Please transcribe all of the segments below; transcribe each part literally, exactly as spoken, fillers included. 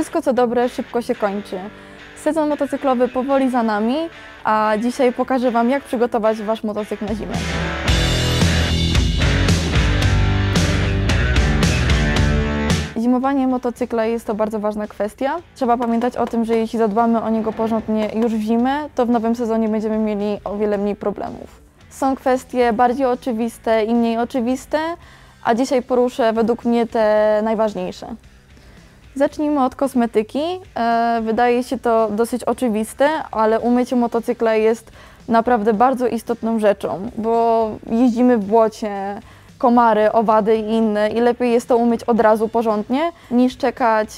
Wszystko co dobre szybko się kończy. Sezon motocyklowy powoli za nami, a dzisiaj pokażę Wam, jak przygotować Wasz motocykl na zimę. Zimowanie motocykla jest to bardzo ważna kwestia. Trzeba pamiętać o tym, że jeśli zadbamy o niego porządnie już w zimę, to w nowym sezonie będziemy mieli o wiele mniej problemów. Są kwestie bardziej oczywiste i mniej oczywiste, a dzisiaj poruszę według mnie te najważniejsze. Zacznijmy od kosmetyki. Wydaje się to dosyć oczywiste, ale umycie motocykla jest naprawdę bardzo istotną rzeczą, bo jeździmy w błocie, komary, owady i inne i lepiej jest to umyć od razu porządnie, niż czekać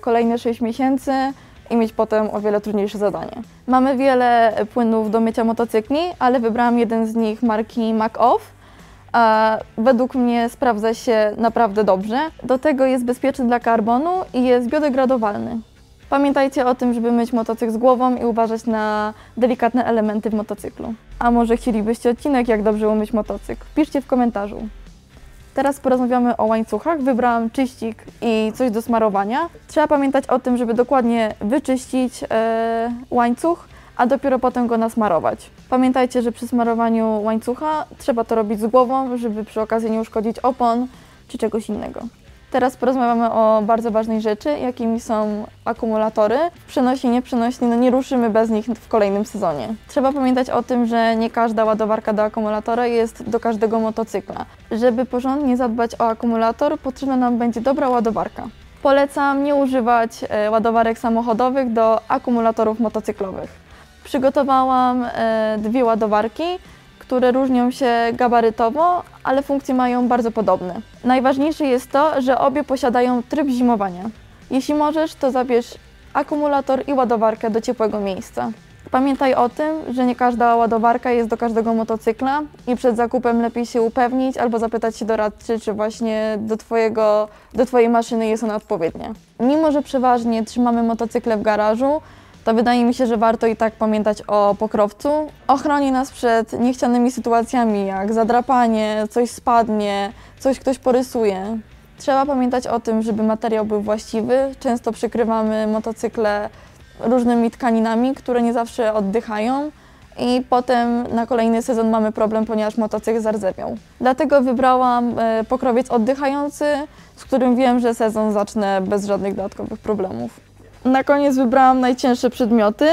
kolejne sześć miesięcy i mieć potem o wiele trudniejsze zadanie. Mamy wiele płynów do mycia motocykli, ale wybrałam jeden z nich marki Muc-Off. Według mnie sprawdza się naprawdę dobrze. Do tego jest bezpieczny dla karbonu i jest biodegradowalny. Pamiętajcie o tym, żeby myć motocykl z głową i uważać na delikatne elementy w motocyklu. A może chcielibyście odcinek, jak dobrze umyć motocykl? Piszcie w komentarzu. Teraz porozmawiamy o łańcuchach. Wybrałam czyścik i coś do smarowania. Trzeba pamiętać o tym, żeby dokładnie wyczyścić yy, łańcuch, a dopiero potem go nasmarować. Pamiętajcie, że przy smarowaniu łańcucha trzeba to robić z głową, żeby przy okazji nie uszkodzić opon czy czegoś innego. Teraz porozmawiamy o bardzo ważnej rzeczy, jakimi są akumulatory. Przenośni, nieprzenośni, no nie ruszymy bez nich w kolejnym sezonie. Trzeba pamiętać o tym, że nie każda ładowarka do akumulatora jest do każdego motocykla. Żeby porządnie zadbać o akumulator, potrzebna nam będzie dobra ładowarka. Polecam nie używać ładowarek samochodowych do akumulatorów motocyklowych. Przygotowałam dwie ładowarki, które różnią się gabarytowo, ale funkcje mają bardzo podobne. Najważniejsze jest to, że obie posiadają tryb zimowania. Jeśli możesz, to zabierz akumulator i ładowarkę do ciepłego miejsca. Pamiętaj o tym, że nie każda ładowarka jest do każdego motocykla i przed zakupem lepiej się upewnić albo zapytać się doradcy, czy właśnie do, twojego, do Twojej maszyny jest ona odpowiednia. Mimo że przeważnie trzymamy motocykle w garażu, to wydaje mi się, że warto i tak pamiętać o pokrowcu. Ochroni nas przed niechcianymi sytuacjami, jak zadrapanie, coś spadnie, coś ktoś porysuje. Trzeba pamiętać o tym, żeby materiał był właściwy. Często przykrywamy motocykle różnymi tkaninami, które nie zawsze oddychają i potem na kolejny sezon mamy problem, ponieważ motocykl zardzewiał. Dlatego wybrałam pokrowiec oddychający, z którym wiem, że sezon zacznę bez żadnych dodatkowych problemów. Na koniec wybrałam najcięższe przedmioty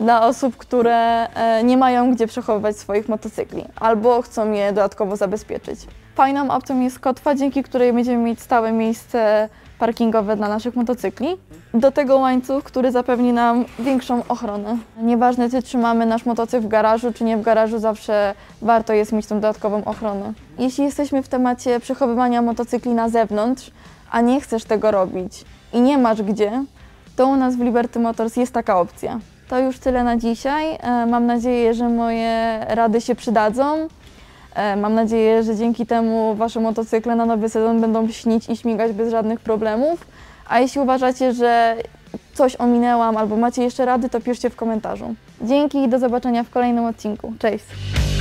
dla osób, które nie mają gdzie przechowywać swoich motocykli albo chcą je dodatkowo zabezpieczyć. Fajną opcją jest kotwa, dzięki której będziemy mieć stałe miejsce parkingowe dla naszych motocykli. Do tego łańcuch, który zapewni nam większą ochronę. Nieważne, czy trzymamy nasz motocykl w garażu, czy nie w garażu, zawsze warto jest mieć tą dodatkową ochronę. Jeśli jesteśmy w temacie przechowywania motocykli na zewnątrz, a nie chcesz tego robić i nie masz gdzie, to u nas w Liberty Motors jest taka opcja. To już tyle na dzisiaj. Mam nadzieję, że moje rady się przydadzą. Mam nadzieję, że dzięki temu Wasze motocykle na nowy sezon będą śnić i śmigać bez żadnych problemów. A jeśli uważacie, że coś ominęłam albo macie jeszcze rady, to piszcie w komentarzu. Dzięki i do zobaczenia w kolejnym odcinku. Cześć!